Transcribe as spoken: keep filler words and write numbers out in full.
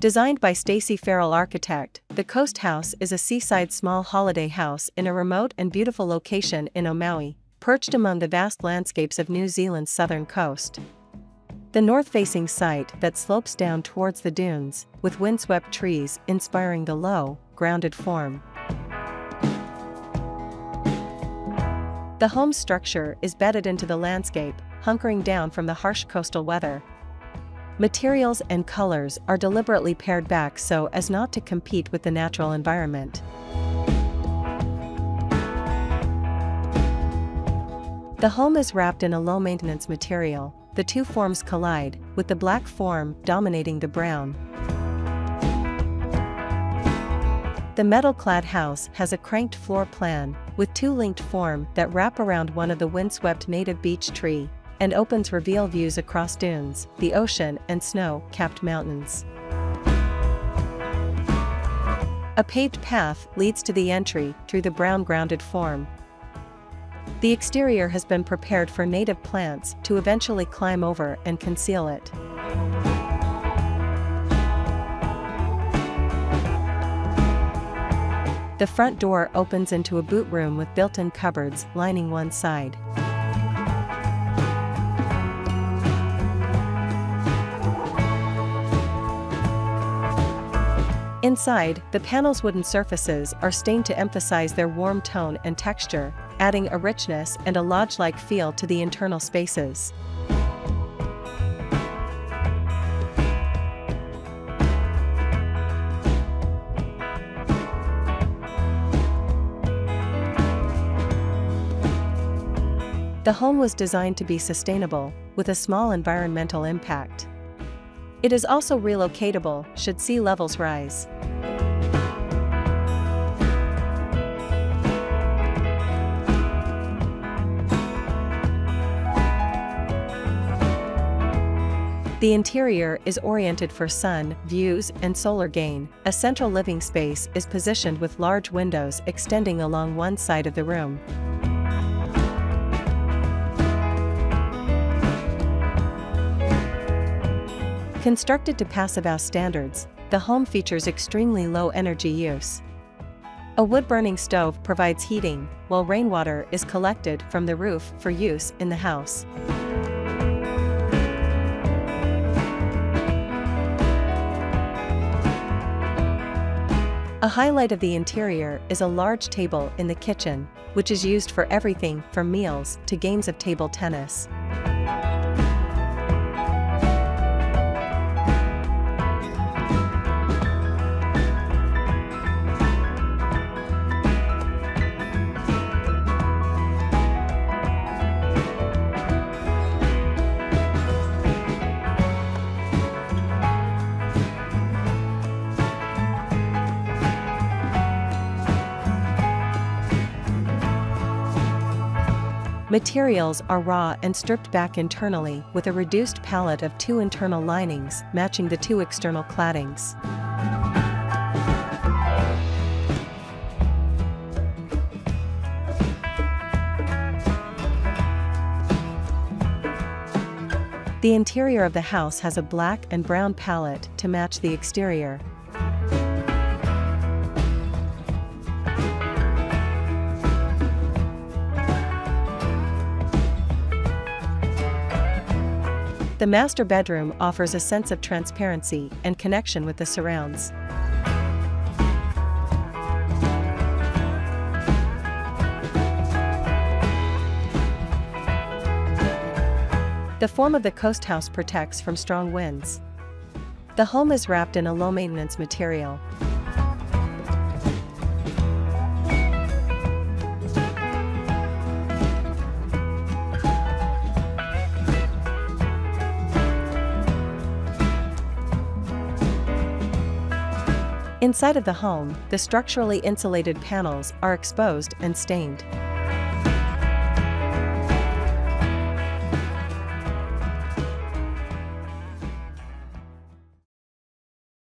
Designed by Stacey Farrell Architect, the Coast House is a seaside small holiday house in a remote and beautiful location in Omaui, perched among the vast landscapes of New Zealand's southern coast. The north-facing site that slopes down towards the dunes, with windswept trees inspiring the low, grounded form. The home structure is bedded into the landscape, hunkering down from the harsh coastal weather. Materials and colors are deliberately pared back so as not to compete with the natural environment. The home is wrapped in a low-maintenance material. The two forms collide, with the black form dominating the brown. The metal-clad house has a cranked floor plan, with two linked forms that wrap around one of the windswept native beech tree, and opens reveal views across dunes, the ocean, and snow-capped mountains. A paved path leads to the entry through the brown-grounded form. The exterior has been prepared for native plants to eventually climb over and conceal it. The front door opens into a boot room with built-in cupboards lining one side. Inside, the panel's wooden surfaces are stained to emphasize their warm tone and texture, adding a richness and a lodge-like feel to the internal spaces. The home was designed to be sustainable, with a small environmental impact. It is also relocatable should sea levels rise. The interior is oriented for sun, views, and solar gain. A central living space is positioned with large windows extending along one side of the room. Constructed to Passevaugh standards, the home features extremely low energy use. A wood-burning stove provides heating, while rainwater is collected from the roof for use in the house. A highlight of the interior is a large table in the kitchen, which is used for everything from meals to games of table tennis. Materials are raw and stripped back internally with a reduced palette of two internal linings matching the two external claddings. The interior of the house has a black and brown palette to match the exterior. The master bedroom offers a sense of transparency and connection with the surrounds. The form of the Coast House protects from strong winds. The home is wrapped in a low-maintenance material. Inside of the home, the structurally insulated panels are exposed and stained.